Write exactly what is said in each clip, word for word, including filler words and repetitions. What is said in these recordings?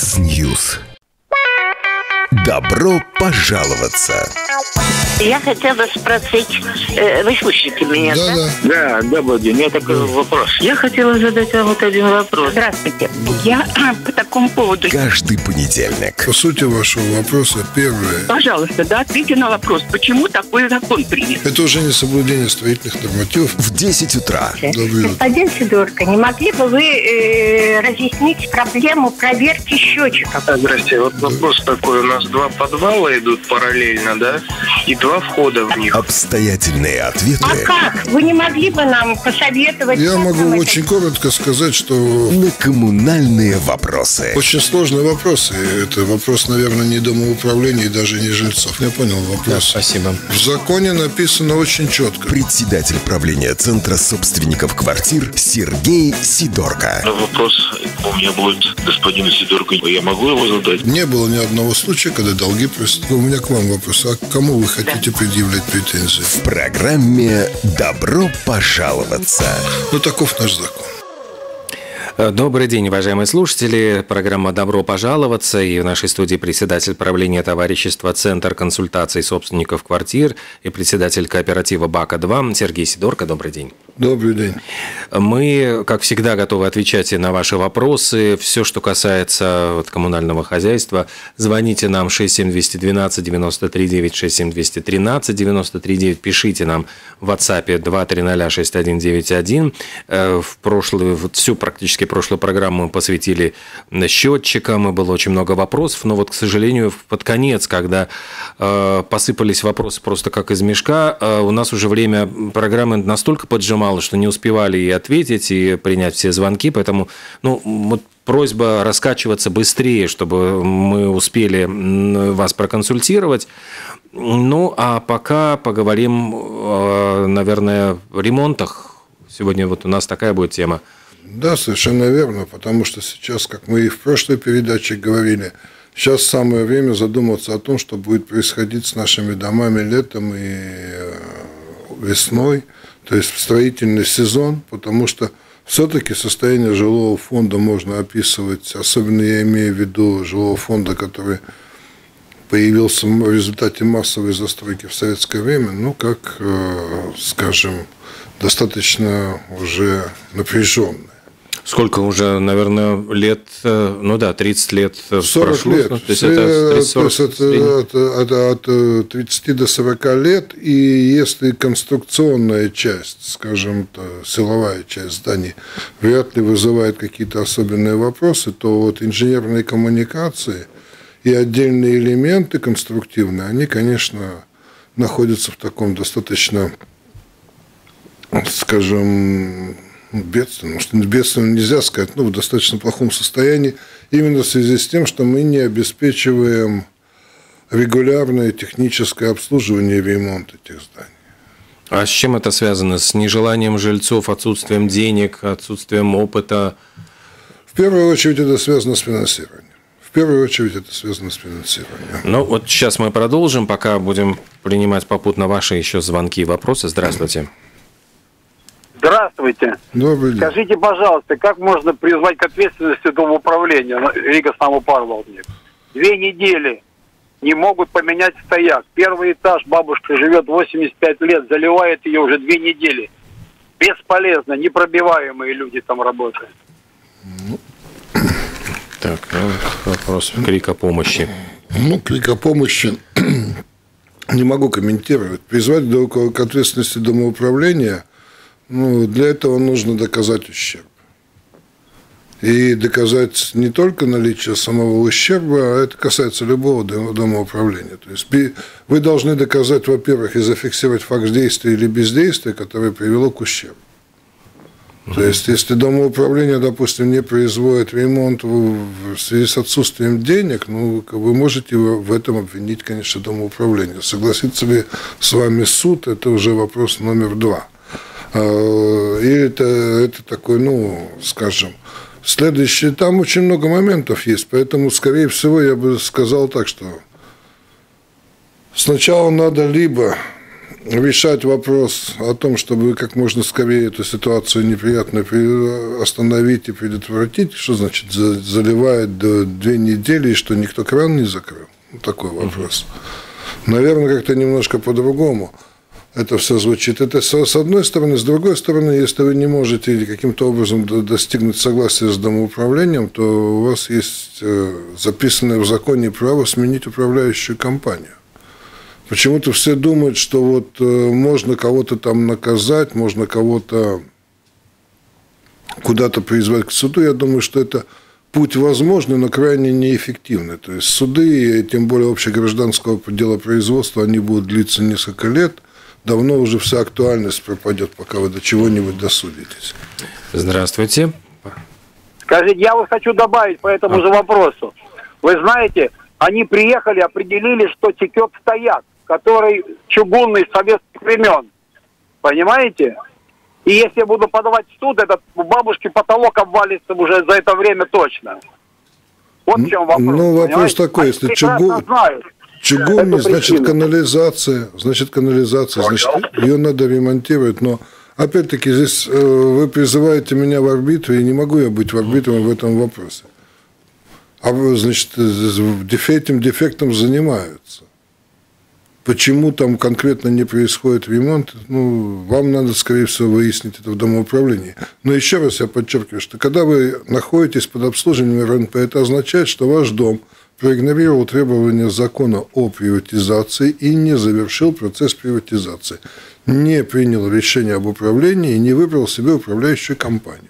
Бизнес-Ньюс. Добро пожаловаться. Я хотела спросить, э, вы слушаете меня, да? Да, да, да, Владимир, у меня такой вопрос. Я хотела задать вам вот один вопрос. Здравствуйте. Я по такому поводу. Каждый понедельник. По сути вашего вопроса первое. Пожалуйста, да, ответьте на вопрос, почему такой закон принят. Это уже не соблюдение строительных нормативов. В десять утра. Господин Сидорко, не могли бы вы э, разъяснить проблему проверки счетчиков? Здравствуйте, вот вопрос такой. У нас два подвала идут параллельно, да? И два входа в них. Обстоятельные ответы. А как? Вы не могли бы нам посоветовать? Я могу очень это... коротко сказать, что... На коммунальные вопросы. Очень сложные вопросы. Это вопрос, наверное, не домоуправления и даже не жильцов. Я понял вопрос. Да, спасибо. В законе написано очень четко. Председатель правления Центра собственников квартир Сергей Сидорко. Вопрос у меня будет господин Сидорко. Я могу его задать? Не было ни одного случая, когда долги просто... У меня к вам вопрос. А к кому вы хотите предъявлять претензии? В программе «Добро пожаловаться». Ну, таков наш закон. Добрый день, уважаемые слушатели. Программа «Добро пожаловаться». И в нашей студии председатель правления товарищества «Центр консультаций собственников квартир» и председатель кооператива «Бака-два» Сергей Сидорко. Добрый день. Добрый день. Мы, как всегда, готовы отвечать и на ваши вопросы. Все, что касается вот, коммунального хозяйства, звоните нам шесть семь два один два девять три девять, шесть семь два один три девять три девять. Пишите нам в WhatsApp два три ноль шесть один девять один. В прошлую, вот, всю практически прошлую программу мы посвятили счетчикам, было очень много вопросов, но вот, к сожалению, под конец, когда э, посыпались вопросы просто как из мешка, э, у нас уже время программы настолько поджимало, что не успевали и ответить, и принять все звонки, поэтому, ну, вот, просьба раскачиваться быстрее, чтобы мы успели вас проконсультировать. Ну, а пока поговорим, э, наверное, о ремонтах. Сегодня вот у нас такая будет тема. Да, совершенно верно, потому что сейчас, как мы и в прошлой передаче говорили, сейчас самое время задуматься о том, что будет происходить с нашими домами летом и весной, то есть в строительный сезон, потому что все-таки состояние жилого фонда можно описывать, особенно я имею в виду жилого фонда, который появился в результате массовой застройки в советское время, ну, как, скажем, достаточно уже напряженный. Сколько уже, наверное, лет, ну да, тридцать лет прошло. сорок лет. То есть это от тридцати до сорока лет, и если конструкционная часть, скажем, силовая часть зданий вряд ли вызывает какие-то особенные вопросы, то вот инженерные коммуникации и отдельные элементы конструктивные, они, конечно, находятся в таком достаточно, скажем, бедственном, что бедственном нельзя сказать, но в достаточно плохом состоянии, именно в связи с тем, что мы не обеспечиваем регулярное техническое обслуживание и ремонт этих зданий. А с чем это связано? С нежеланием жильцов, отсутствием денег, отсутствием опыта? В первую очередь это связано с финансированием. В первую очередь это связано с финансированием. Ну вот сейчас мы продолжим, пока будем принимать попутно ваши еще звонки и вопросы. Здравствуйте. Здравствуйте. Добрый день. Скажите, пожалуйста, как можно призвать к ответственности домоуправления Рига Самопарловник? Две недели не могут поменять стояк. Первый этаж, бабушка живет восемьдесят пять лет, заливает ее уже две недели. Бесполезно, непробиваемые люди там работают. Так, вопрос крик о помощи. Ну, крик о помощи не могу комментировать. Призвать к ответственности домоуправления... Ну, для этого нужно доказать ущерб. И доказать не только наличие самого ущерба, а это касается любого домоуправления. То есть вы должны доказать, во-первых, и зафиксировать факт действия или бездействия, которое привело к ущербу. То есть если домоуправление, допустим, не производит ремонт в связи с отсутствием денег, ну, вы можете в этом обвинить, конечно, домоуправление. Согласится ли с вами суд, это уже вопрос номер два. И это, это такой, ну, скажем, следующий, там очень много моментов есть, поэтому, скорее всего, я бы сказал так, что сначала надо либо решать вопрос о том, чтобы как можно скорее эту ситуацию неприятную остановить и предотвратить, что значит заливает до две недели, и что никто кран не закрыл? Такой вопрос. Наверное, как-то немножко по-другому это все звучит. Это с одной стороны. С другой стороны, если вы не можете каким-то образом достигнуть согласия с домоуправлением, то у вас есть записанное в законе право сменить управляющую компанию. Почему-то все думают, что вот можно кого-то там наказать, можно кого-то куда-то призвать к суду. Я думаю, что это путь возможный, но крайне неэффективный. То есть суды, тем более общегражданского делопроизводства, они будут длиться несколько лет. Давно уже вся актуальность пропадет, пока вы до чего-нибудь досудитесь. Здравствуйте. Скажите, я вот хочу добавить по этому а. же вопросу. Вы знаете, они приехали, определили, что текет стояк, который чугунный с советских времен. Понимаете? И если я буду подавать в суд, этот у бабушки потолок обвалится уже за это время точно. Вот в чем вопрос. Ну, вопрос понимаете? такой, если а чугун... чугунный, значит канализация, значит канализация, значит ее надо ремонтировать. Но опять-таки здесь вы призываете меня в арбитру, и не могу я быть в арбитром в этом вопросе. А значит, этим дефектом занимаются. Почему там конкретно не происходит ремонт, ну, вам надо, скорее всего, выяснить это в домоуправлении. Но еще раз я подчеркиваю, что когда вы находитесь под обслуживанием РНП, это означает, что ваш дом проигнорировал требования закона о приватизации и не завершил процесс приватизации, не принял решение об управлении и не выбрал себе управляющую компанию.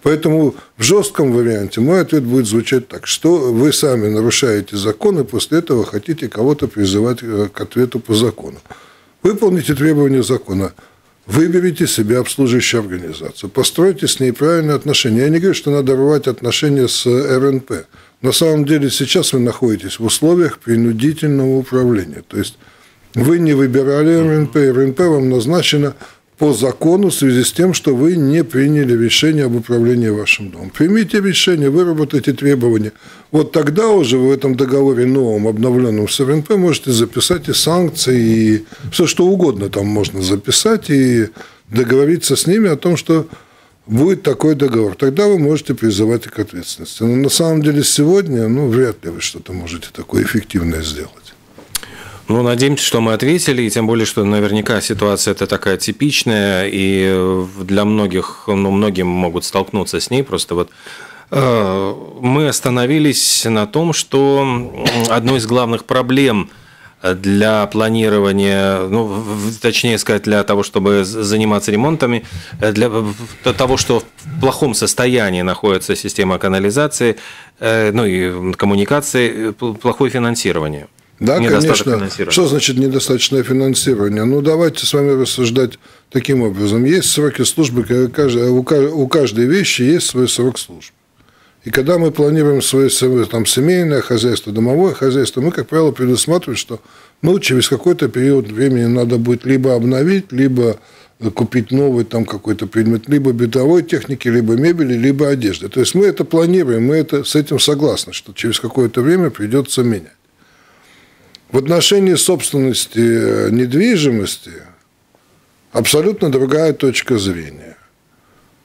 Поэтому в жестком варианте мой ответ будет звучать так, что вы сами нарушаете закон и после этого хотите кого-то призывать к ответу по закону. Выполните требования закона, выберите себе обслуживающую организацию, постройте с ней правильные отношения. Я не говорю, что надо рвать отношения с РНП. На самом деле сейчас вы находитесь в условиях принудительного управления. То есть вы не выбирали РНП, РНП вам назначено по закону в связи с тем, что вы не приняли решение об управлении вашим домом. Примите решение, выработайте требования. Вот тогда уже в этом договоре новом, обновленном с РНП, можете записать и санкции, и все что угодно там можно записать, и договориться с ними о том, что будет такой договор. Тогда вы можете призывать их к ответственности. Но на самом деле сегодня, ну, вряд ли вы что-то можете такое эффективное сделать. Ну, надеемся, что мы ответили, и тем более, что наверняка ситуация это такая типичная, и для многих, ну, многим могут столкнуться с ней. Просто вот э, мы остановились на том, что одной из главных проблем для планирования, ну, точнее сказать, для того, чтобы заниматься ремонтами, для того, что в плохом состоянии находится система канализации, э, ну и коммуникации, плохое финансирование. Да, конечно. Что значит недостаточное финансирование? Ну, давайте с вами рассуждать таким образом. Есть сроки службы, у каждой вещи есть свой срок службы. И когда мы планируем свое там, семейное хозяйство, домовое хозяйство, мы, как правило, предусматриваем, что ну, через какой-то период времени надо будет либо обновить, либо купить новый там какой-то предмет, либо бытовой техники, либо мебели, либо одежды. То есть мы это планируем, мы это, с этим согласны, что через какое-то время придется менять. В отношении собственности недвижимости абсолютно другая точка зрения.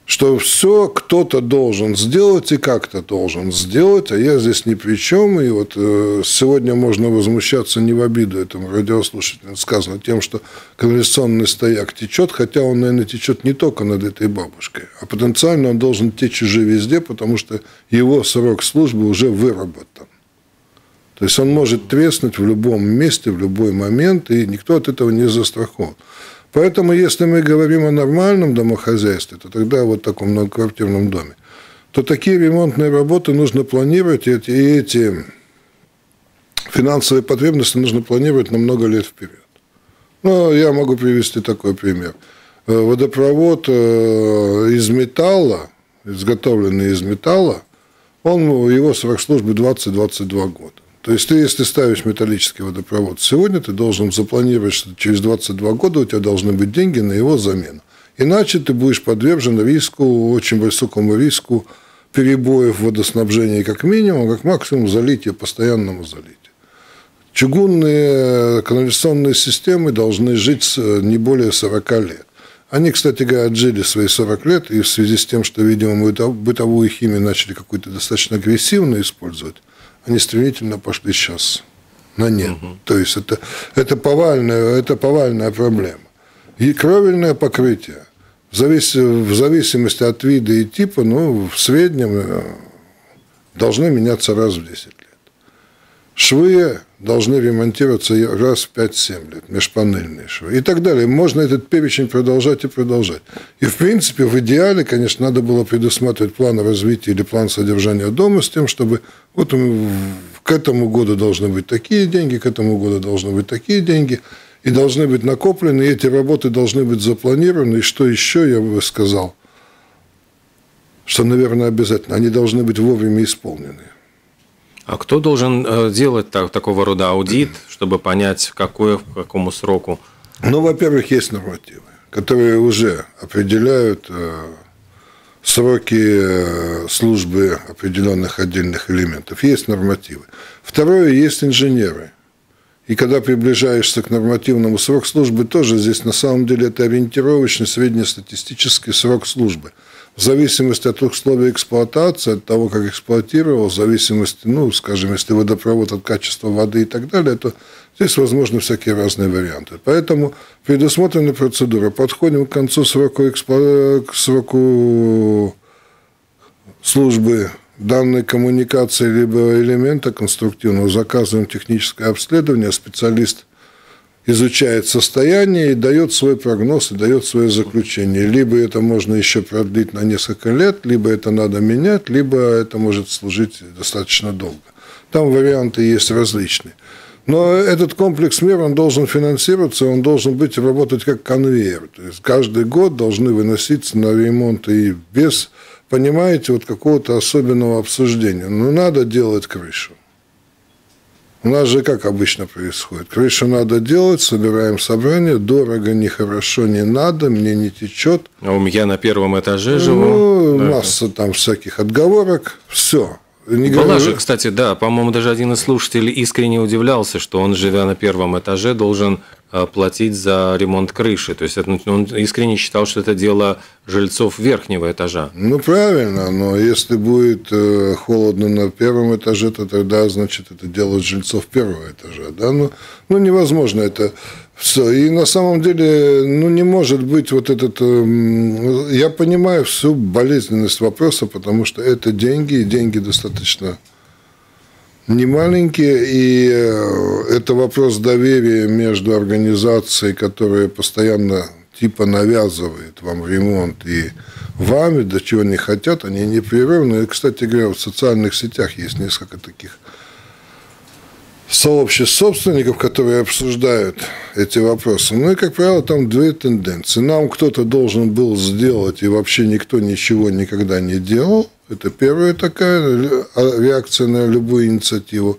Что все кто-то должен сделать и как-то должен сделать, а я здесь ни при чем. И вот сегодня можно возмущаться не в обиду этому радиослушателю, сказано тем, что канализационный стояк течет, хотя он, наверное, течет не только над этой бабушкой, а потенциально он должен течь уже везде, потому что его срок службы уже выработан. То есть он может треснуть в любом месте, в любой момент, и никто от этого не застрахован. Поэтому, если мы говорим о нормальном домохозяйстве, то тогда вот в таком многоквартирном доме, то такие ремонтные работы нужно планировать, и эти, и эти финансовые потребности нужно планировать на много лет вперед. Ну, я могу привести такой пример. Водопровод из металла, изготовленный из металла, он, его срок службы двадцать-двадцать два года. То есть, ты, если ставишь металлический водопровод сегодня, ты должен запланировать, что через двадцать два года у тебя должны быть деньги на его замену. Иначе ты будешь подвержен риску, очень высокому риску перебоев в водоснабжении как минимум, как максимум залития, постоянному залитию. Чугунные канализационные системы должны жить не более сорока лет. Они, кстати говоря, отжили свои сорок лет, и в связи с тем, что, видимо, мы бытовую химию начали какую-то достаточно агрессивно использовать, они стремительно пошли сейчас на нет. Угу. То есть это, это, повальная, это повальная проблема. И кровельное покрытие, в, завис, в зависимости от вида и типа, ну, в среднем должны меняться раз в десять лет. Швы должны ремонтироваться раз в пять-семь лет, межпанельные швы и так далее. Можно этот перечень продолжать и продолжать. И, в принципе, в идеале, конечно, надо было предусматривать план развития или план содержания дома с тем, чтобы вот к этому году должны быть такие деньги, к этому году должны быть такие деньги, и должны быть накоплены, и эти работы должны быть запланированы. И что еще я бы сказал, что, наверное, обязательно, они должны быть вовремя исполнены. А кто должен делать так, такого рода аудит, чтобы понять, какое, к какому сроку? Ну, во-первых, есть нормативы, которые уже определяют сроки службы определенных отдельных элементов. Есть нормативы. Второе, есть инженеры. И когда приближаешься к нормативному сроку службы, тоже здесь на самом деле это ориентировочный среднестатистический срок службы. В зависимости от условий эксплуатации, от того, как эксплуатировал, в зависимости, ну, скажем, если водопровод от качества воды и так далее, то здесь возможны всякие разные варианты. Поэтому предусмотрена процедура. Подходим к концу сроку, эксплу... к сроку службы данной коммуникации либо элемента конструктивного, заказываем техническое обследование, специалист изучает состояние и дает свой прогноз, и дает свое заключение. Либо это можно еще продлить на несколько лет, либо это надо менять, либо это может служить достаточно долго. Там варианты есть различные. Но этот комплекс мер, он должен финансироваться, он должен быть работать как конвейер. То есть каждый год должны выноситься на ремонт и без, понимаете, вот какого-то особенного обсуждения. Но надо делать крышу. У нас же как обычно происходит? Крышу надо делать, собираем собрание, дорого, нехорошо, не надо, мне не течет. А я на первом этаже живу. Ну, да. Масса там всяких отговорок, все. Не Была говорю... же, кстати, да, по-моему, даже один из слушателей искренне удивлялся, что он, живя на первом этаже, должен платить за ремонт крыши. То есть он искренне считал, что это дело жильцов верхнего этажа. Ну, правильно, но если будет холодно на первом этаже, то тогда, значит, это дело жильцов первого этажа. Да? Ну, ну, невозможно это все. И на самом деле, ну, не может быть вот этот... Я понимаю всю болезненность вопроса, потому что это деньги, и деньги достаточно... не маленькие, и это вопрос доверия между организацией, которая постоянно типа навязывает вам ремонт, и вами, до чего не хотят, они непрерывно. И, кстати говоря, в социальных сетях есть несколько таких сообществ собственников, которые обсуждают эти вопросы. Ну и, как правило, там две тенденции. Нам кто-то должен был сделать, и вообще никто ничего никогда не делал. Это первая такая реакция на любую инициативу.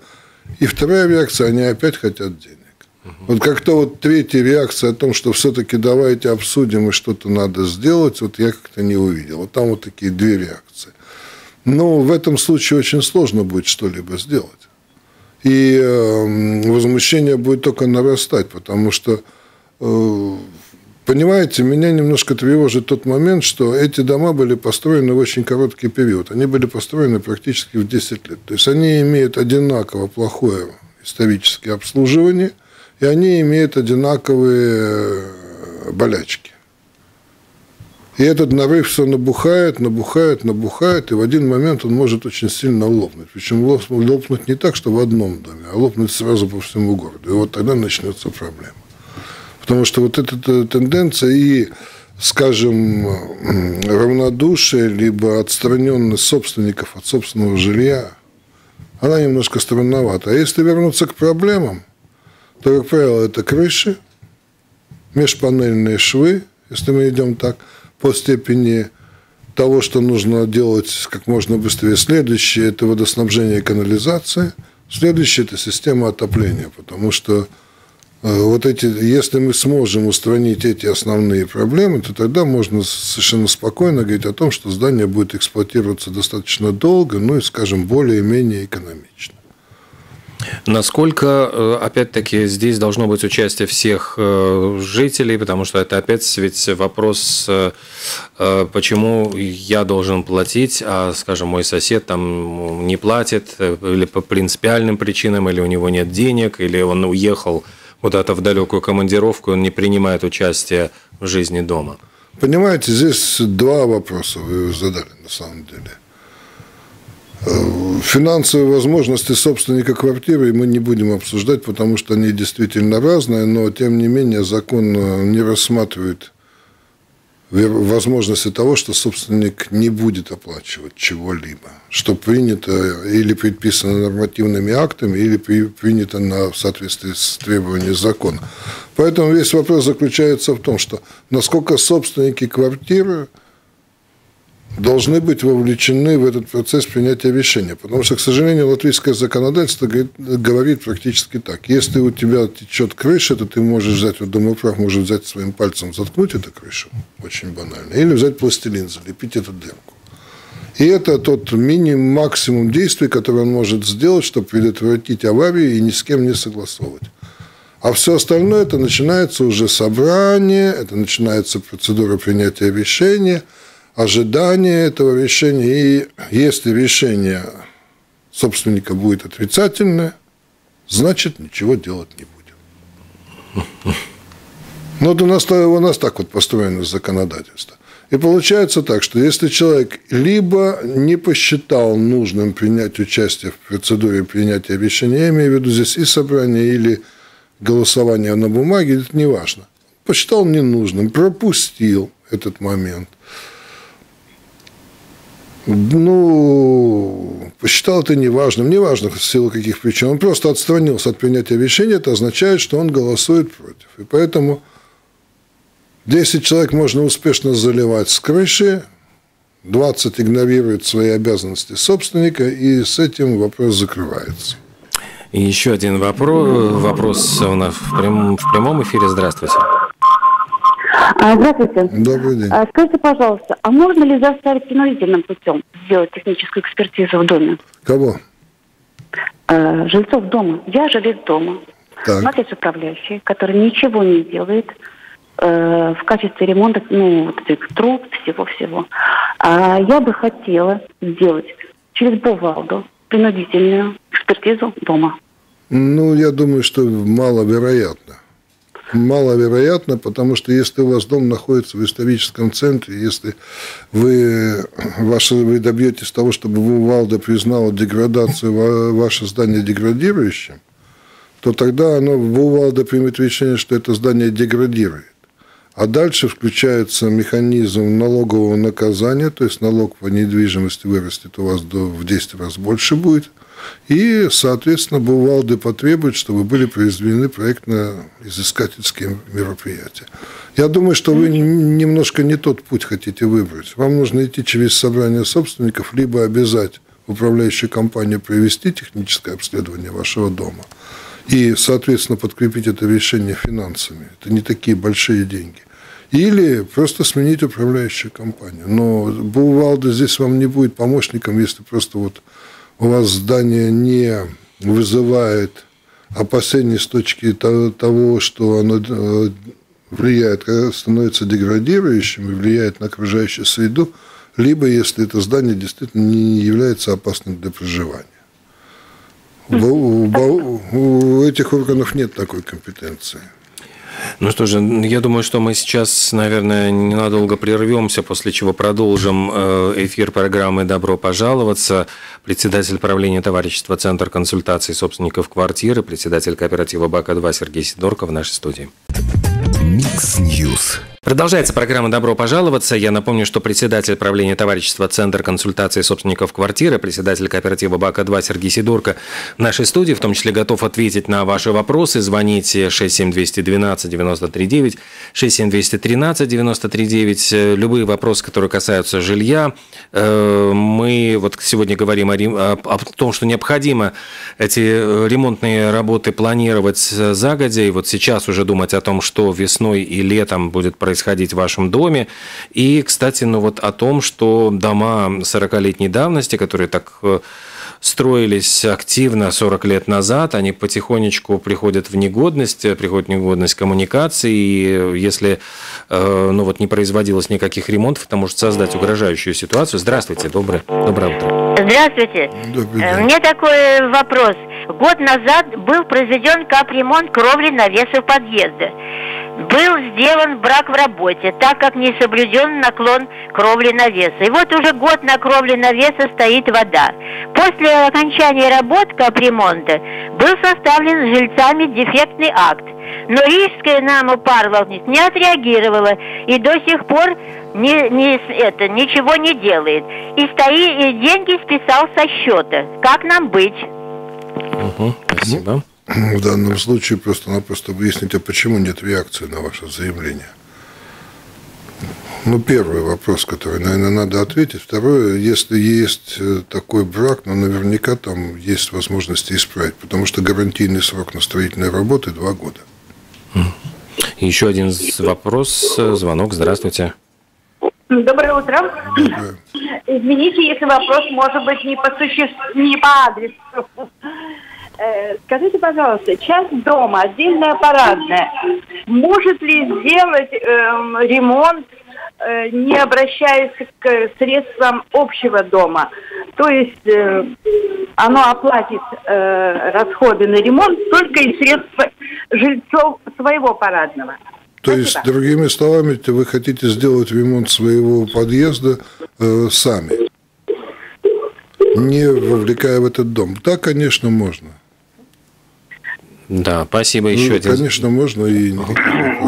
И вторая реакция, они опять хотят денег. Угу. Вот как-то вот третья реакция о том, что все-таки давайте обсудим и что-то надо сделать, вот я как-то не увидел. Вот там вот такие две реакции. Но в этом случае очень сложно будет что-либо сделать. И возмущение будет только нарастать, потому что... Понимаете, меня немножко тревожит тот момент, что эти дома были построены в очень короткий период. Они были построены практически в десять лет. То есть они имеют одинаково плохое историческое обслуживание, и они имеют одинаковые болячки. И этот нарыв все набухает, набухает, набухает, и в один момент он может очень сильно лопнуть. Причем лопнуть не так, что в одном доме, а лопнуть сразу по всему городу. И вот тогда начнется проблема. Потому что вот эта тенденция и, скажем, равнодушие, либо отстраненность собственников от собственного жилья, она немножко странновата. А если вернуться к проблемам, то, как правило, это крыши, межпанельные швы, если мы идем так, по степени того, что нужно делать как можно быстрее. Следующее – это водоснабжение и канализация. Следующее – это система отопления, потому что вот эти, если мы сможем устранить эти основные проблемы, то тогда можно совершенно спокойно говорить о том, что здание будет эксплуатироваться достаточно долго, ну и, скажем, более-менее экономично. Насколько, опять-таки, здесь должно быть участие всех жителей, потому что это опять ведь вопрос, почему я должен платить, а, скажем, мой сосед там не платит, или по принципиальным причинам, или у него нет денег, или он уехал куда-то в далекую командировку, он не принимает участие в жизни дома. Понимаете, здесь два вопроса вы задали на самом деле. Финансовые возможности собственника квартиры мы не будем обсуждать, потому что они действительно разные, но, тем не менее, закон не рассматривает возможности того, что собственник не будет оплачивать чего-либо, что принято или предписано нормативными актами, или принято на, в соответствии с требованиями закона. Поэтому весь вопрос заключается в том, что насколько собственники квартиры должны быть вовлечены в этот процесс принятия решения. Потому что, к сожалению, латвийское законодательство говорит, говорит практически так. Если у тебя течет крыша, то ты можешь взять, вот домоуправ может взять своим пальцем, заткнуть эту крышу, очень банально, или взять пластилин, залепить эту дырку. И это тот минимум-максимум действий, который он может сделать, чтобы предотвратить аварию и ни с кем не согласовывать. А все остальное, это начинается уже собрание, это начинается процедура принятия решения, ожидание этого решения, и если решение собственника будет отрицательное, значит, ничего делать не будем. Но вот у нас, у нас так вот построено законодательство. И получается так, что если человек либо не посчитал нужным принять участие в процедуре принятия решения, я имею в виду здесь и собрание, или голосование на бумаге, это не важно, посчитал ненужным, пропустил этот момент, ну, посчитал это неважным, неважно в силу каких причин, он просто отстранился от принятия решения, это означает, что он голосует против. И поэтому десять человек можно успешно заливать с крыши, двадцать игнорируют свои обязанности собственника, и с этим вопрос закрывается. И еще один вопрос, вопрос у нас в прямом, в прямом эфире. Здравствуйте. Здравствуйте. Добрый день. Скажите, пожалуйста, а можно ли заставить принудительным путем сделать техническую экспертизу в доме? Кого? Жильцов дома. Я жилец дома. Так. У нас есть управляющий, который ничего не делает в качестве ремонта, ну, вот этих труб, всего-всего. А я бы хотела сделать через Бувалду принудительную экспертизу дома. Ну, я думаю, что маловероятно. Маловероятно, потому что если у вас дом находится в историческом центре, если вы, ваши, вы добьетесь того, чтобы Бувалда признала деградацию, ваше здание деградирующим, то тогда оно, Бувалда примет решение, что это здание деградирует. А дальше включается механизм налогового наказания, то есть налог по недвижимости вырастет у вас до, в десять раз больше будет. И, соответственно, Бувалды потребует, чтобы были произведены проектно-изыскательские мероприятия. Я думаю, что вы немножко не тот путь хотите выбрать. Вам нужно идти через собрание собственников, либо обязать управляющую компанию провести техническое обследование вашего дома и, соответственно, подкрепить это решение финансами. Это не такие большие деньги. Или просто сменить управляющую компанию. Но Бувалда здесь вам не будет помощником, если просто вот... у вас здание не вызывает опасений с точки того, что оно влияет, становится деградирующим и влияет на окружающую среду, либо если это здание действительно не является опасным для проживания. У, у, у этих органов нет такой компетенции. Ну что же, я думаю, что мы сейчас, наверное, ненадолго прервемся, после чего продолжим эфир программы «Добро пожаловаться». Председатель правления товарищества «Центр консультаций собственников квартир» и председатель кооператива «Бака-два» Сергей Сидорко в нашей студии. Микс Ньюс. Продолжается программа «Добро пожаловаться». Я напомню, что председатель правления товарищества «Центр консультаций собственников квартиры», председатель кооператива «Бака-два» Сергей Сидорко в нашей студии, в том числе готов ответить на ваши вопросы. Звоните шесть семь два один два девять три девять, шесть семь два один три девять три девять. Любые вопросы, которые касаются жилья. Мы вот сегодня говорим о, рем... о том, что необходимо эти ремонтные работы планировать загодя. И вот сейчас уже думать о том, что весной и летом будет происходить происходить в вашем доме. И, кстати, ну вот о том, что дома сорокалетней давности, которые так строились активно сорок лет назад, они потихонечку приходят в негодность, приходит в негодность коммуникации, и если ну, вот, не производилось никаких ремонтов, это может создать угрожающую ситуацию. Здравствуйте, доброе, доброе утро. Здравствуйте. У меня такой вопрос. Год назад был произведен капремонт кровли навесов подъезда. Был сделан брак в работе, так как не соблюден наклон кровли навеса. И вот уже год на кровле навеса стоит вода. После окончания работ капремонта был составлен с жильцами дефектный акт. Но Рижская Дума не отреагировала и до сих пор не, не, это, ничего не делает. И, стои, и деньги списал со счета. Как нам быть? Угу, спасибо. В данном случае просто-напросто выясните, почему нет реакции на ваше заявление. Ну, первый вопрос, который, наверное, надо ответить. Второе, если есть такой брак, ну, наверняка там есть возможности исправить, потому что гарантийный срок на строительные работы два года. Еще один вопрос, звонок, здравствуйте. Доброе утро. Доброе. Извините, если вопрос может быть не по существу, не по адресу. Скажите, пожалуйста, часть дома, отдельная парадная, может ли сделать э, ремонт, э, не обращаясь к средствам общего дома? То есть э, оно оплатит э, расходы на ремонт только из средств жильцов своего парадного. То Спасибо. Есть, другими словами, вы хотите сделать ремонт своего подъезда э, сами, не вовлекая в этот дом? Да, конечно, можно. Да, спасибо. Еще ну, один. Конечно, можно. И...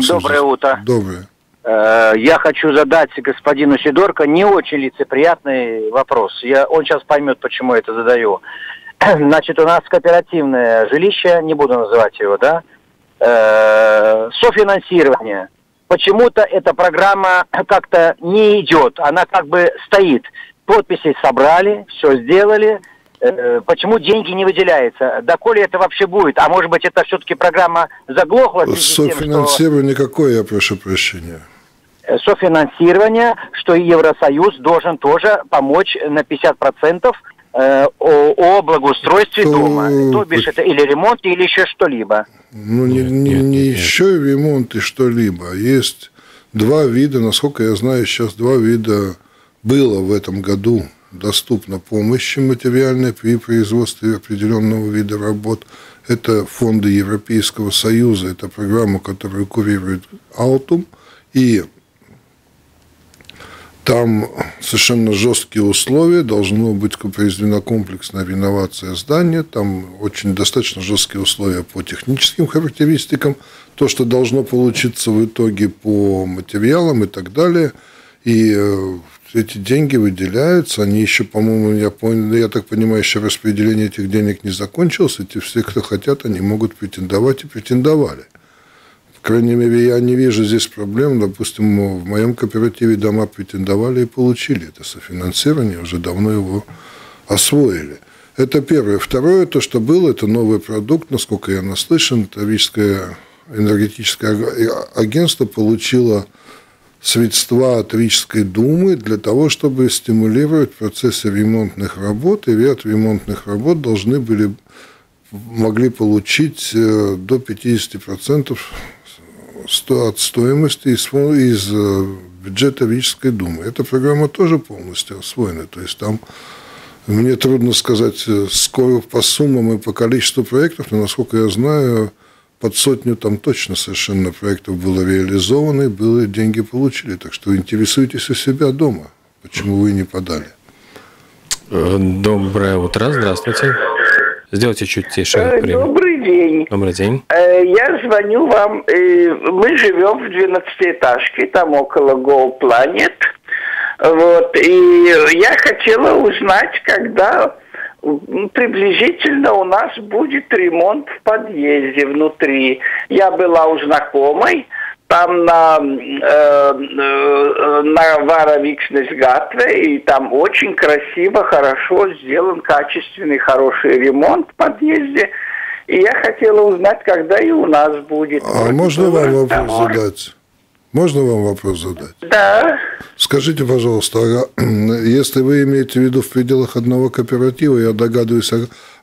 Доброе утро. Доброе. Я хочу задать господину Сидорко не очень лицеприятный вопрос. Я, он сейчас поймет, почему я это задаю. Значит, у нас кооперативное жилище, не буду называть его, да, софинансирование. Почему-то эта программа как-то не идет, она как бы стоит. Подписи собрали, все сделали. Почему деньги не выделяются? Доколе это вообще будет? А может быть, это все-таки программа заглохла? Софинансирование что... какое, я прошу прощения? Софинансирование, что Евросоюз должен тоже помочь на пятьдесят процентов о, о благоустройстве то... дома. То бишь это или ремонт, или еще что-либо. Ну, не, не, не еще ремонт и что-либо. Есть два вида, насколько я знаю, сейчас два вида. Было в этом году доступно помощи материальной при производстве определенного вида работ. Это фонды Европейского Союза, это программа, которую курирует Altum. И там совершенно жесткие условия, должно быть произведена комплексная реновация здания, там очень достаточно жесткие условия по техническим характеристикам, то, что должно получиться в итоге по материалам и так далее. И эти деньги выделяются, они еще, по-моему, я, я так понимаю, еще распределение этих денег не закончилось, и все, кто хотят, они могут претендовать и претендовали. По крайней мере, я не вижу здесь проблем, допустим, в моем кооперативе дома претендовали и получили это софинансирование, уже давно его освоили. Это первое. Второе, то, что было, это новый продукт, насколько я наслышан, это Рижское энергетическое агентство получило средства от Рижской Думы для того, чтобы стимулировать процессы ремонтных работ, и ряд ремонтных работ должны были, могли получить до пятидесяти процентов от стоимости из, из бюджета Рижской Думы. Эта программа тоже полностью освоена, то есть там мне трудно сказать скоро по суммам и по количеству проектов, но, насколько я знаю, под сотню там точно совершенно проектов было реализовано, и было, деньги получили. Так что интересуйтесь у себя дома, почему вы не подали. Доброе утро, здравствуйте. Сделайте чуть тише. Добрый день. Добрый день. Я звоню вам. Мы живем в двенадцатиэтажке, там около Go Planet. Вот. И я хотела узнать, когда... приблизительно у нас будет ремонт в подъезде внутри. Я была у знакомой, там на, э, э, на Варавикснесгатве, и там очень красиво, хорошо сделан, качественный, хороший ремонт в подъезде. И я хотела узнать, когда и у нас будет. А можно вам вопрос задать? Можно вам вопрос задать? Да. Скажите, пожалуйста, если вы имеете в виду в пределах одного кооператива, я догадываюсь,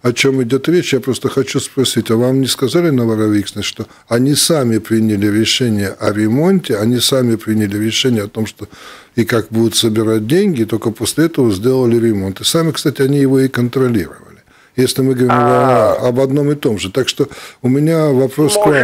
о чем идет речь, я просто хочу спросить, а вам не сказали на Воровиксной, что они сами приняли решение о ремонте, они сами приняли решение о том, что и как будут собирать деньги, и только после этого сделали ремонт. И сами, кстати, они его и контролировали. Если мы говорим а... о, об одном и том же. Так что у меня вопрос к вам.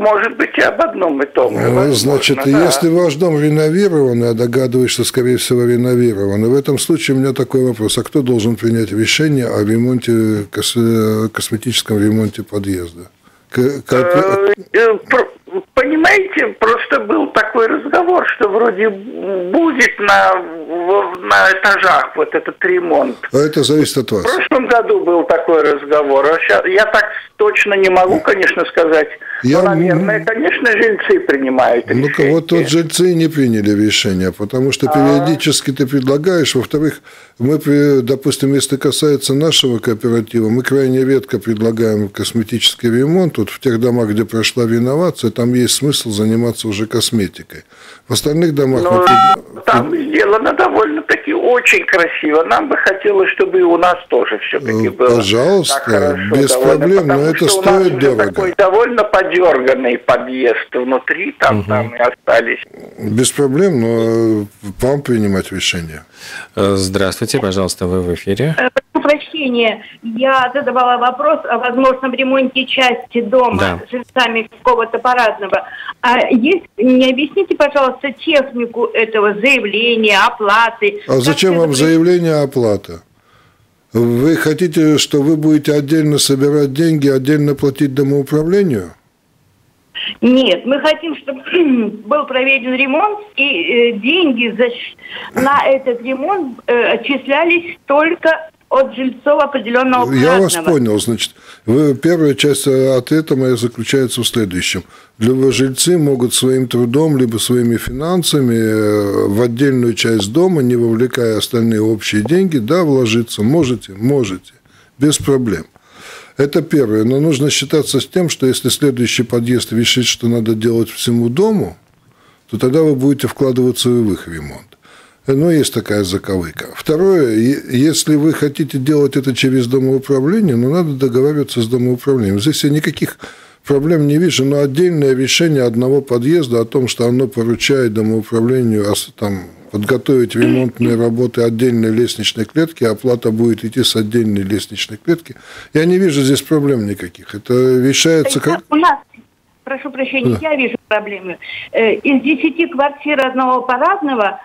Может быть, и об одном и том же. Ну, значит, да. Если ваш дом реновирован, я догадываюсь, что, скорее всего, реновирован, в этом случае у меня такой вопрос. А кто должен принять решение о ремонте, косметическом ремонте подъезда? К, к... Понимаете, просто был такой разговор, что вроде будет на, на этажах вот этот ремонт. А это зависит от вас. В прошлом году был такой разговор. А сейчас, я так точно не могу, конечно, сказать. Я... Но, наверное, конечно, жильцы принимают решение. Ну, вот тут жильцы не приняли решение, потому что периодически ты предлагаешь. Во-вторых, мы, допустим, если касается нашего кооператива, мы крайне редко предлагаем косметический ремонт. Вот в тех домах, где прошла реновация, там есть смысл заниматься уже косметикой. В остальных домах... Но мы... Там сделано довольно-таки очень красиво. Нам бы хотелось, чтобы и у нас тоже все-таки было. Пожалуйста, хорошо, без проблем, но это стоит дорого. Такой довольно подерганный подъезд внутри, там, угу. там и остались. Без проблем, но вам принимать решение. Здравствуйте, пожалуйста, вы в эфире. Прошу прощения, я задавала вопрос о возможном ремонте части дома да. с жильцами какого-то парадного. А есть, не объясните, пожалуйста, технику этого заявления, оплаты. А зачем вам заявление оплаты? Вы хотите, что вы будете отдельно собирать деньги, отдельно платить домоуправлению? Нет, мы хотим, чтобы был проведен ремонт, и э, деньги за, на этот ремонт э, отчислялись только от жильцов определенного платного. Я вас понял, значит, вы, первая часть ответа моя заключается в следующем. Либо жильцы могут своим трудом, либо своими финансами в отдельную часть дома, не вовлекая остальные общие деньги, да, вложиться можете, можете, без проблем. Это первое, но нужно считаться с тем, что если следующий подъезд решит, что надо делать всему дому, то тогда вы будете вкладываться в их ремонт. Но есть такая заковыка. Второе, если вы хотите делать это через домоуправление, но надо договариваться с домоуправлением. Здесь я никаких проблем не вижу, но отдельное решение одного подъезда о том, что оно поручает домоуправлению там, подготовить ремонтные работы отдельной лестничной клетки, оплата будет идти с отдельной лестничной клетки. Я не вижу здесь проблем никаких. Это решается как... У нас, прошу прощения, да. я вижу проблемы. Из десяти квартир одного парадного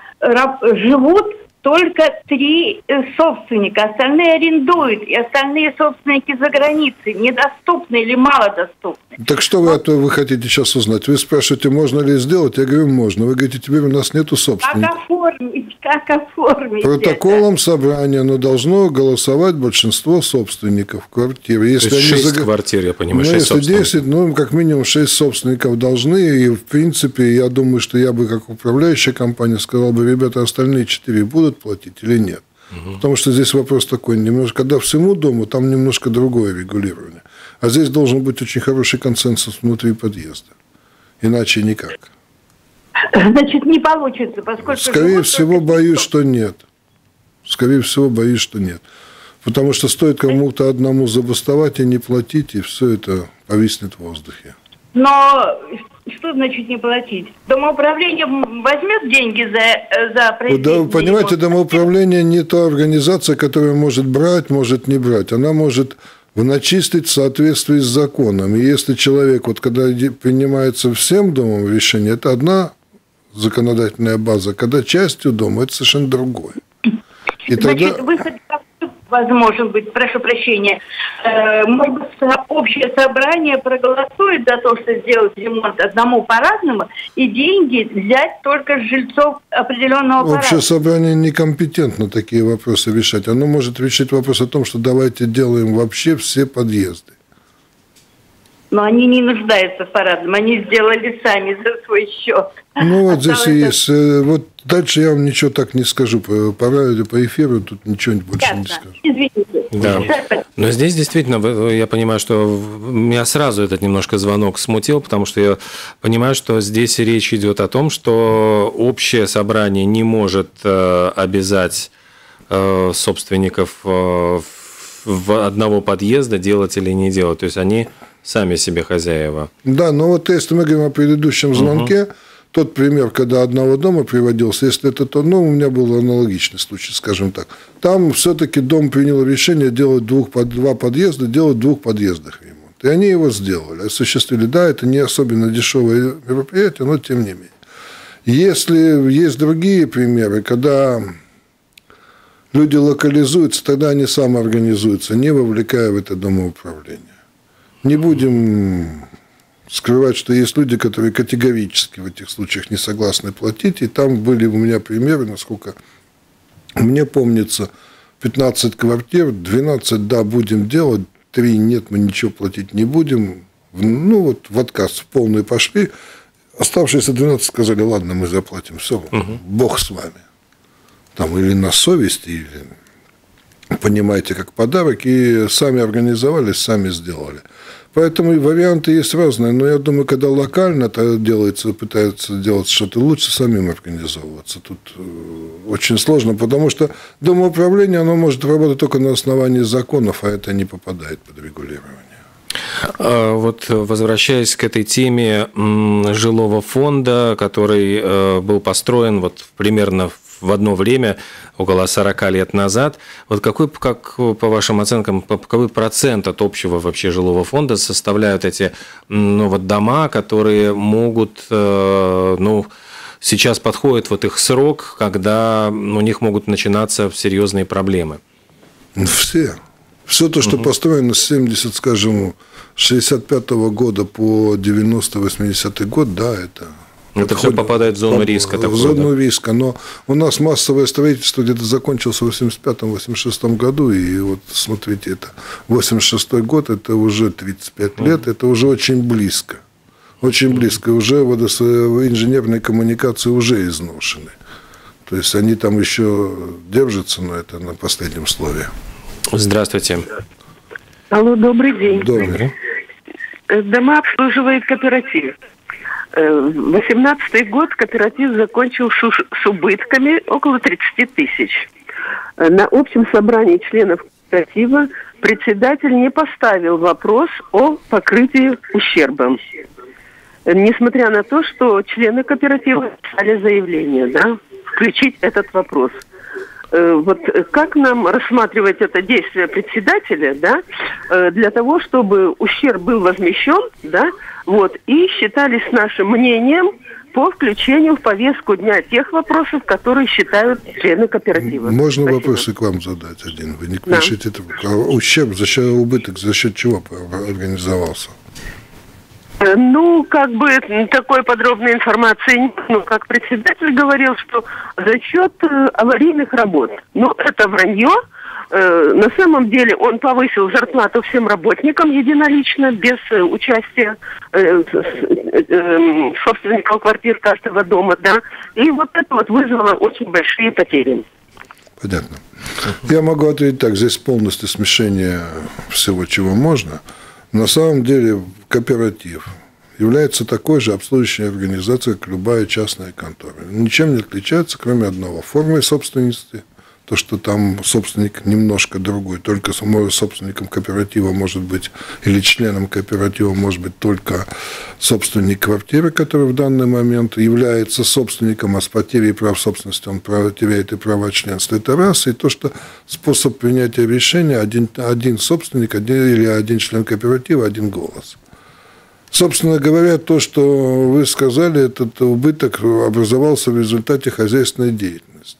живут только три собственника, остальные арендуют, и остальные собственники за границей, недоступны или малодоступны. Так что вы, от, вы хотите сейчас узнать? Вы спрашиваете, можно ли сделать? Я говорю, можно. Вы говорите, теперь у нас нету собственников. Как оформить? Как оформить? Протоколом собрания, но должно голосовать большинство собственников квартир. Если шесть они... квартир, я понимаю, ну, шесть если десять, ну, как минимум шесть собственников должны, и, в принципе, я думаю, что я бы, как управляющая компания, сказал бы, ребята, остальные четыре будут платить или нет. Угу. Потому что здесь вопрос такой, немножко, когда всему дому, там немножко другое регулирование. А здесь должен быть очень хороший консенсус внутри подъезда. Иначе никак. Значит, не получится, поскольку... Скорее всего, боюсь, что нет. Скорее всего, боюсь, что нет. Потому что стоит кому-то одному забастовать и не платить, и все это повиснет в воздухе. Но... Что значит не платить? Домоуправление возьмет деньги за, за произведение? Да, понимаете, домоуправление не та организация, которая может брать, может не брать. Она может начислить в соответствии с законом. И если человек, вот когда принимается всем домом решение, это одна законодательная база, когда частью дома, это совершенно другое. И значит, тогда... выход... возможен быть, прошу прощения, может быть, общее собрание проголосует за то, что сделать ремонт одному парадному, и деньги взять только с жильцов определенного парадного. Общее собрание некомпетентно такие вопросы решать. Оно может решить вопрос о том, что давайте делаем вообще все подъезды. Но они не нуждаются в парадном, они сделали сами за свой счет. Ну вот здесь и есть. Вот дальше я вам ничего так не скажу. По радио, по эфиру тут ничего больше не скажу. Извините. Да. Но здесь действительно, я понимаю, что меня сразу этот немножко звонок смутил, потому что я понимаю, что здесь речь идет о том, что общее собрание не может обязать собственников в одного подъезда делать или не делать. То есть они... сами себе хозяева. Да, но вот если мы говорим о предыдущем звонке, угу. тот пример, когда одного дома приводился, если это то, ну, у меня был аналогичный случай, скажем так. Там все-таки дом принял решение делать двух, два подъезда, делать в двух подъездах ремонт. И они его сделали, осуществили. Да, это не особенно дешевое мероприятие, но тем не менее. Если есть другие примеры, когда... люди локализуются, тогда они самоорганизуются, не вовлекая в это домоуправление. Не будем скрывать, что есть люди, которые категорически в этих случаях не согласны платить. И там были у меня примеры, насколько мне помнится, пятнадцать квартир, двенадцать да, будем делать, три нет, мы ничего платить не будем. Ну вот в отказ в полный пошли. Оставшиеся двенадцать сказали, ладно, мы заплатим, все, угу. Бог с вами. Там или на совесть, или... понимаете, как подарок, и сами организовались, сами сделали. Поэтому и варианты есть разные, но я думаю, когда локально это делается, пытаются делать что-то, лучше самим организовываться. Тут очень сложно, потому что домоуправление, оно может работать только на основании законов, а это не попадает под регулирование. Вот возвращаясь к этой теме жилого фонда, который был построен вот примерно в в одно время, около сорока лет назад. Вот какой, как, по вашим оценкам, какой процент от общего вообще жилого фонда составляют эти ну, вот дома, которые могут, ну, сейчас подходит вот их срок, когда у них могут начинаться серьезные проблемы? Все. Все то, что угу. построено с семидесятого, скажем, шестьдесят пятого года по девяносто-восьмидесятый год, да, это... Это подходит, все попадает в зону риска. В такой, зону да? риска, но у нас массовое строительство где-то закончилось в восемьдесят пятом — восемьдесят шестом году, и вот смотрите, это восемьдесят шестой год, это уже тридцать пять uh-huh. лет, это уже очень близко, очень uh-huh. близко, уже инженерные коммуникации уже изношены, то есть они там еще держатся, но это на последнем слове. Здравствуйте. Алло, добрый день. Добрый. Дома обслуживает кооператив. восемнадцатый год кооператив закончил с убытками около тридцати тысяч. На общем собрании членов кооператива председатель не поставил вопрос о покрытии ущерба. Несмотря на то, что члены кооператива писали заявление, да, включить этот вопрос. Вот как нам рассматривать это действие председателя, да, для того, чтобы ущерб был возмещен, да, вот, и считались нашим мнением по включению в повестку дня тех вопросов, которые считают члены кооператива. Можно Спасибо. Вопросы к вам задать один? Вы не пишите да. это. Ущерб, за счет убыток, за счет чего организовался? Ну, как бы такой подробной информации, ну, как председатель говорил, что за счет э, аварийных работ. Ну, это вранье. Э, на самом деле он повысил зарплату всем работникам единолично, без э, участия э, э, э, собственников квартир каждого дома, да. И вот это вот вызвало очень большие потери. Понятно. Я могу ответить так, здесь полностью смешение всего, чего можно. На самом деле кооператив является такой же обслуживающей организацией, как любая частная контора. Ничем не отличается, кроме одного. Формы собственности, то, что там собственник немножко другой, только собственником кооператива может быть, или членом кооператива может быть только собственник квартиры, который в данный момент является собственником, а с потерей прав собственности он теряет и права членства. Это раз. И то, что способ принятия решения один, один собственник один, или один член кооператива, один голос. Собственно говоря, то, что вы сказали, этот убыток образовался в результате хозяйственной деятельности.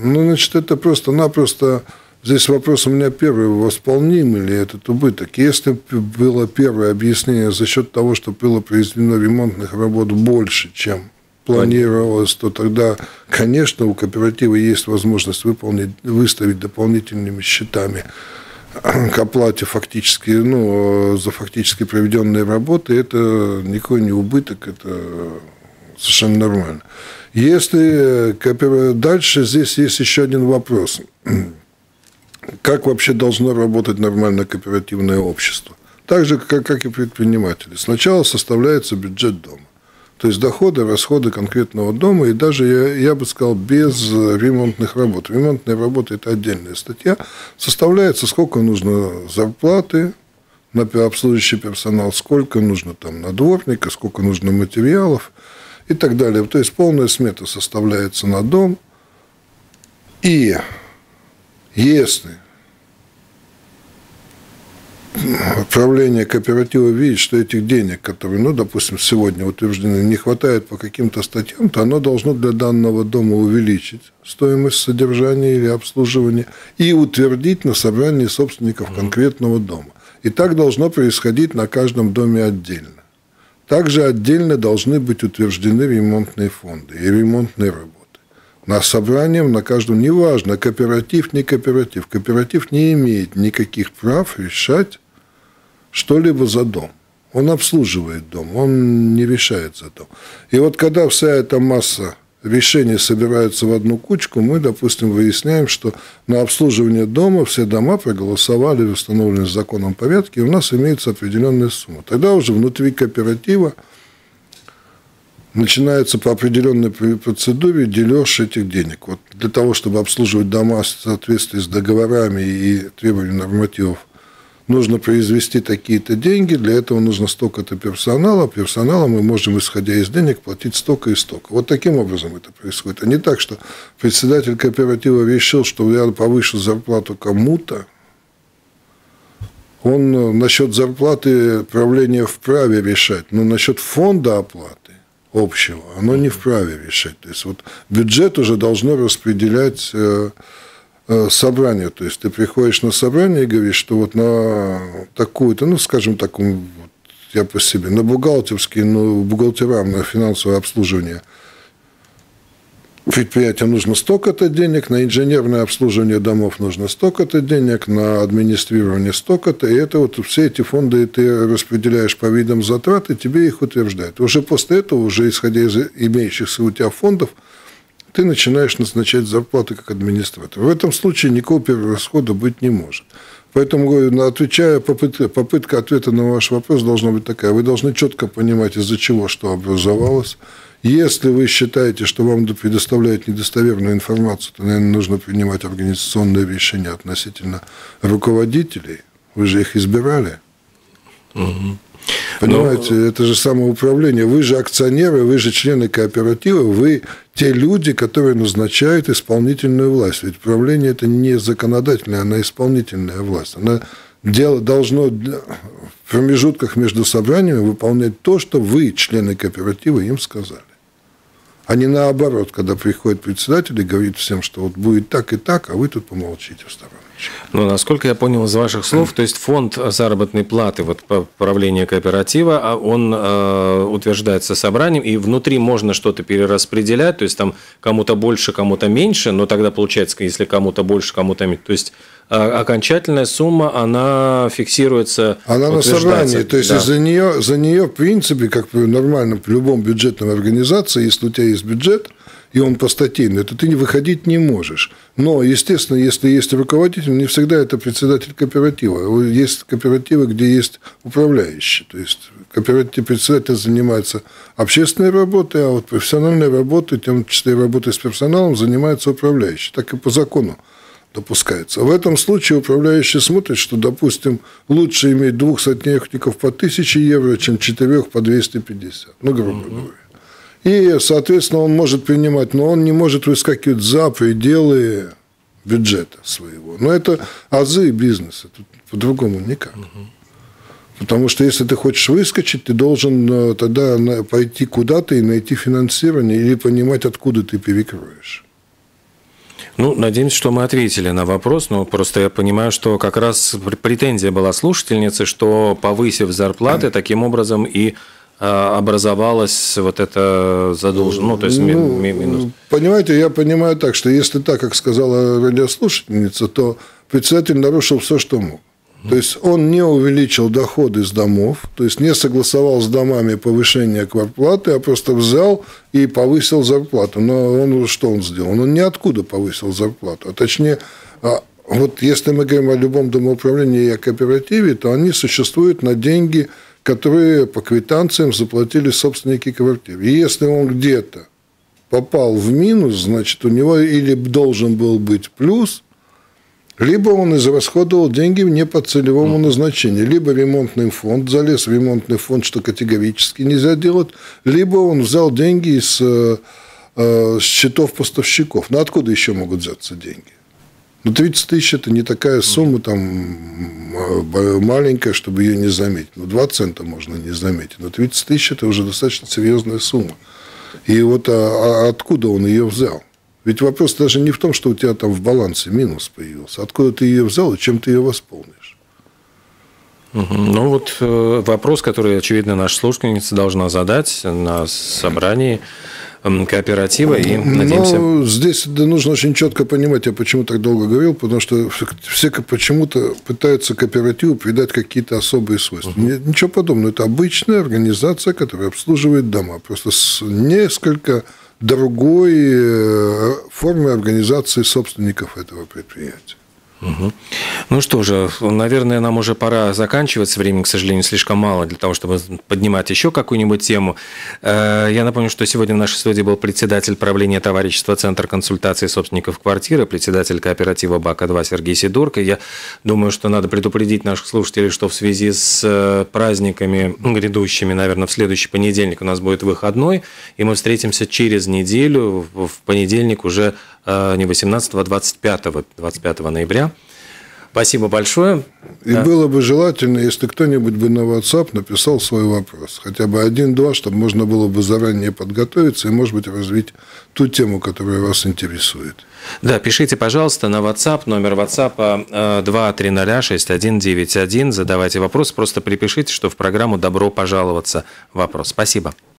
Ну, значит, это просто-напросто, здесь вопрос у меня первый, восполним ли этот убыток. Если было первое объяснение за счет того, что было произведено ремонтных работ больше, чем планировалось, то тогда, конечно, у кооператива есть возможность выполнить, выставить дополнительными счетами к оплате фактически, ну, за фактически проведенные работы, это никакой не убыток, это совершенно нормально. Если дальше, здесь есть еще один вопрос. Как вообще должно работать нормальное кооперативное общество? Так же, как и предприниматели. Сначала составляется бюджет дома. То есть доходы, расходы конкретного дома, и даже, я, я бы сказал, без ремонтных работ. Ремонтные работы – это отдельная статья. Составляется, сколько нужно зарплаты на обслуживающий персонал, сколько нужно там на дворника, сколько нужно материалов и так далее. То есть полная смета составляется на дом. И если правление кооператива видит, что этих денег, которые, ну, допустим, сегодня утверждены, не хватает по каким-то статьям, то оно должно для данного дома увеличить стоимость содержания или обслуживания и утвердить на собрании собственников конкретного дома. И так должно происходить на каждом доме отдельно. Также отдельно должны быть утверждены ремонтные фонды и ремонтные работы. На собранием, на каждом, неважно, кооператив, не кооператив. Кооператив не имеет никаких прав решать что-либо за дом. Он обслуживает дом, он не решает за дом. И вот когда вся эта масса решений собирается в одну кучку, мы, допустим, выясняем, что на обслуживание дома все дома проголосовали в установленном законом порядке, и у нас имеется определенная сумма. Тогда уже внутри кооператива начинается по определенной процедуре дележ этих денег. Вот для того, чтобы обслуживать дома в соответствии с договорами и требованиями нормативов, нужно произвести такие-то деньги, для этого нужно столько-то персонала, персонала мы можем, исходя из денег, платить столько и столько. Вот таким образом это происходит. А не так, что председатель кооператива решил, что я повышу зарплату кому-то, он насчет зарплаты правления вправе решать, но насчет фонда оплаты общего оно не вправе решать. То есть вот бюджет уже должно распределять собрание, то есть ты приходишь на собрание и говоришь, что вот на такую-то, ну, скажем так, я по себе, на бухгалтерские, ну, бухгалтерам, на финансовое обслуживание предприятия нужно столько-то денег, на инженерное обслуживание домов нужно столько-то денег, на администрирование столько-то, и это вот все эти фонды ты распределяешь по видам затрат, и тебе их утверждают. Уже после этого, уже исходя из имеющихся у тебя фондов, ты начинаешь назначать зарплаты как администратор. В этом случае никакого перерасхода быть не может. Поэтому, отвечая, попытка, попытка ответа на ваш вопрос должна быть такая. Вы должны четко понимать, из-за чего что образовалось. Если вы считаете, что вам предоставляют недостоверную информацию, то, наверное, нужно принимать организационные решения относительно руководителей. Вы же их избирали. Угу. Понимаете, но это же самоуправление. Вы же акционеры, вы же члены кооператива, вы те люди, которые назначают исполнительную власть. Ведь правление – это не законодательная, она исполнительная власть. Она дело должно в промежутках между собраниями выполнять то, что вы, члены кооператива, им сказали. А не наоборот, когда приходит председатель и говорит всем, что вот будет так и так, а вы тут помолчите в сторону. Ну, насколько я понял из ваших слов, то есть фонд заработной платы, вот правление кооператива, он э, утверждается собранием, и внутри можно что-то перераспределять, то есть там кому-то больше, кому-то меньше, но тогда получается, если кому-то больше, кому-то меньше, то есть окончательная сумма, она фиксируется. Она на собрании, то есть да. за, нее, за нее, в принципе, как нормально в любом бюджетном организации, если у тебя есть бюджет, и он постатейный, то ты выходить не можешь. Но, естественно, если есть руководитель, не всегда это председатель кооператива. Есть кооперативы, где есть управляющий. То есть кооператив, председатель занимается общественной работой, а вот профессиональной работой, в том числе и работой с персоналом, занимается управляющий. Так и по закону допускается. В этом случае управляющий смотрит, что, допустим, лучше иметь двух сотрудников по тысяче евро, чем четырех по двести пятьдесят. Ну, грубо говоря. И, соответственно, он может принимать, но он не может выскакивать за пределы бюджета своего. Но это азы бизнеса, тут по-другому никак. Потому что если ты хочешь выскочить, ты должен тогда пойти куда-то и найти финансирование или понимать, откуда ты перекроешь. Ну, надеемся, что мы ответили на вопрос, но просто я понимаю, что как раз претензия была слушательницы, что повысив зарплаты, таким образом и образовалась вот эта задолженность, ну, то есть ну, минус. Понимаете, я понимаю так, что если так, как сказала радиослушательница, то председатель нарушил все, что мог. То есть он не увеличил доходы с домов, то есть не согласовал с домами повышение квартплаты, а просто взял и повысил зарплату. Но он, что он сделал? Он ниоткуда повысил зарплату. А точнее, вот если мы говорим о любом домоуправлении и о кооперативе, то они существуют на деньги, которые по квитанциям заплатили собственники квартир. И если он где-то попал в минус, значит, у него или должен был быть плюс, либо он израсходовал деньги не по целевому назначению, либо ремонтный фонд, залез в ремонтный фонд, что категорически нельзя делать, либо он взял деньги из э, счетов поставщиков. Ну, откуда еще могут взяться деньги? Ну, тридцать тысяч – это не такая сумма там маленькая, чтобы ее не заметить. Ну, два цента можно не заметить, но тридцать тысяч – это уже достаточно серьезная сумма. И вот а, а откуда он ее взял? Ведь вопрос даже не в том, что у тебя там в балансе минус появился. Откуда ты ее взял и чем ты ее восполнишь? Угу. Ну, вот э, вопрос, который, очевидно, наша слушательница должна задать на собрании кооператива. И, надеемся... Но здесь да, нужно очень четко понимать, я почему так долго говорил, потому что все почему-то пытаются кооперативу придать какие-то особые свойства. Угу. Ничего подобного. Это обычная организация, которая обслуживает дома. Просто с несколько... другой формы организации собственников этого предприятия. Угу. Ну что же, наверное, нам уже пора заканчивать. Времени, к сожалению, слишком мало для того, чтобы поднимать еще какую-нибудь тему. Я напомню, что сегодня в нашей студии был председатель правления товарищества «Центр консультаций собственников квартиры», председатель кооператива «Бака-два» Сергей Сидорко. Я думаю, что надо предупредить наших слушателей, что в связи с праздниками грядущими, наверное, в следующий понедельник у нас будет выходной, и мы встретимся через неделю, в понедельник уже не восемнадцатого, а двадцать пятого ноября. Спасибо большое. И да. Было бы желательно, если кто-нибудь бы на WhatsApp написал свой вопрос. Хотя бы один-два, чтобы можно было бы заранее подготовиться и, может быть, развить ту тему, которая вас интересует. Да, пишите, пожалуйста, на WhatsApp. Номер WhatsApp два три ноль шесть один девять один. Задавайте вопросы. Просто припишите, что в программу «Добро пожаловаться» вопрос. Спасибо.